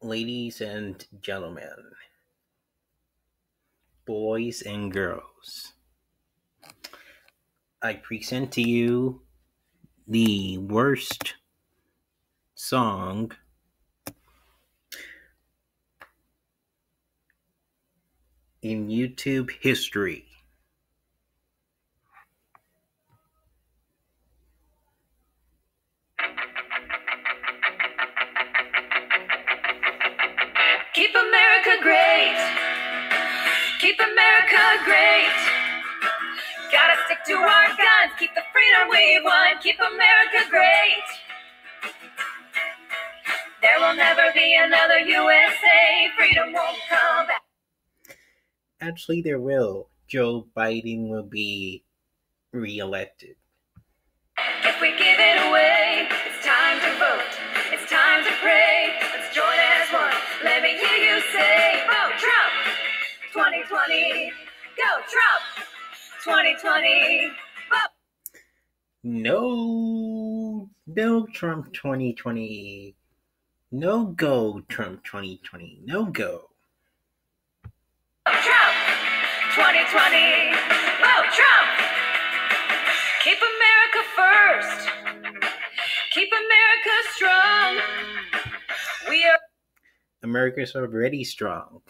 Ladies and gentlemen, boys and girls, I present to you the worst song in YouTube history. Keep America great. Keep America great. Gotta stick to our guns. Keep the freedom we want. Keep America great. There will never be another USA. Freedom won't come back. Actually, there will. Joe Biden will be reelected. If we give it away, it's time to vote. It's time to pray. Let's join as one. Let me hear you say, vote Trump, 2020, go Trump, 2020, vote. No Trump 2020, no go Trump 2020, no go. Vote Trump, 2020, vote Trump. Keep America first, keep America strong. We are... America's already strong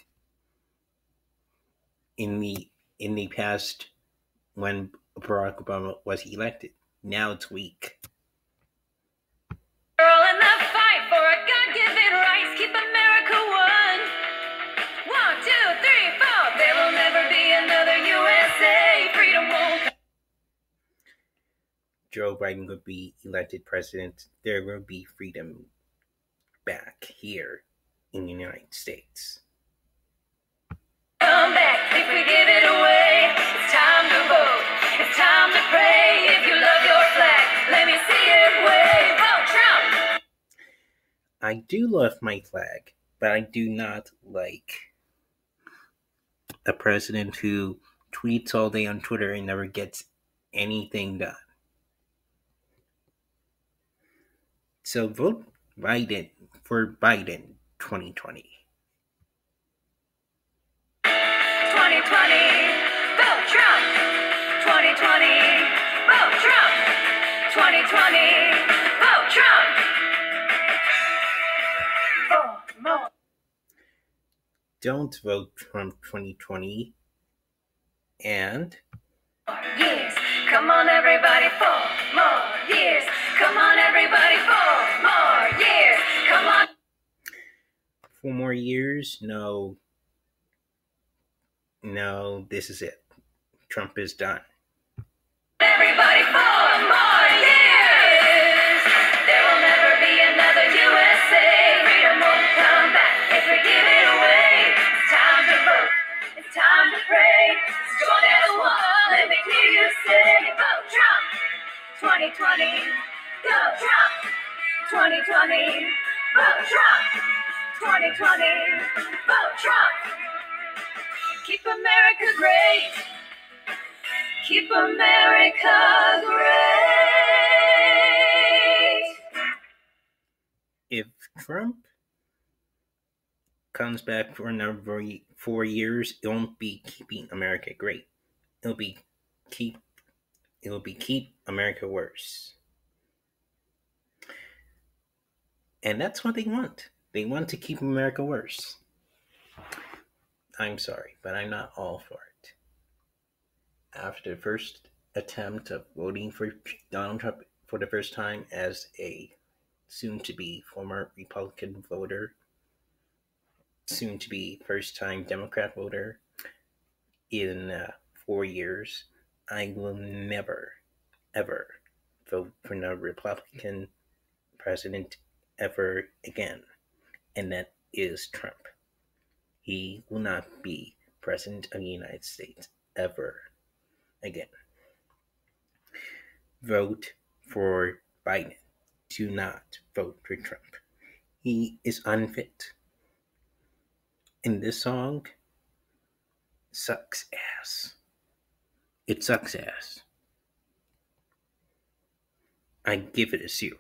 in the past when Barack Obama was elected. Now it's weak. We're all in the fight for our God-given rights. Keep America one. 1, 2, 3, 4. There will never be another USA. Freedom won't. Joe Biden could be elected president. There will be freedom back here in the United States. Come back if we give it away. It's time to vote. It's time to pray. If you love your flag, let me see it wave. Vote Trump. I do love my flag, but I do not like a president who tweets all day on Twitter and never gets anything done. So vote Biden for Biden. 2020. 2020, vote Trump. 2020, vote Trump. 2020, vote Trump. Vote more. Don't vote Trump 2020. And... Yes, come on everybody, 4 more years. Come on everybody, 4 more years. Come on. 4 more years? No, this is it. Trump is done. Everybody, 4 more years! There will never be another USA. Freedom won't come back if we give it away. It's time to vote. It's time to pray. Let's join as one. Let me hear you say, vote Trump! 2020, go Trump! 2020, vote Trump! 2020, vote Trump. Keep America great. Keep America great. If Trump comes back for another 4 years, it won't be keeping America great. It'll be keep America worse. And that's what they want. They want to keep America worse. I'm sorry, but I'm not all for it. After the first attempt of voting for Donald Trump for the first time as a soon-to-be former Republican voter, soon-to-be first-time Democrat voter in 4 years, I will never, ever vote for a Republican president ever again. And that is Trump. He will not be president of the United States ever again. Vote for Biden. Do not vote for Trump. He is unfit. And this song sucks ass. It sucks ass. I give it a 0.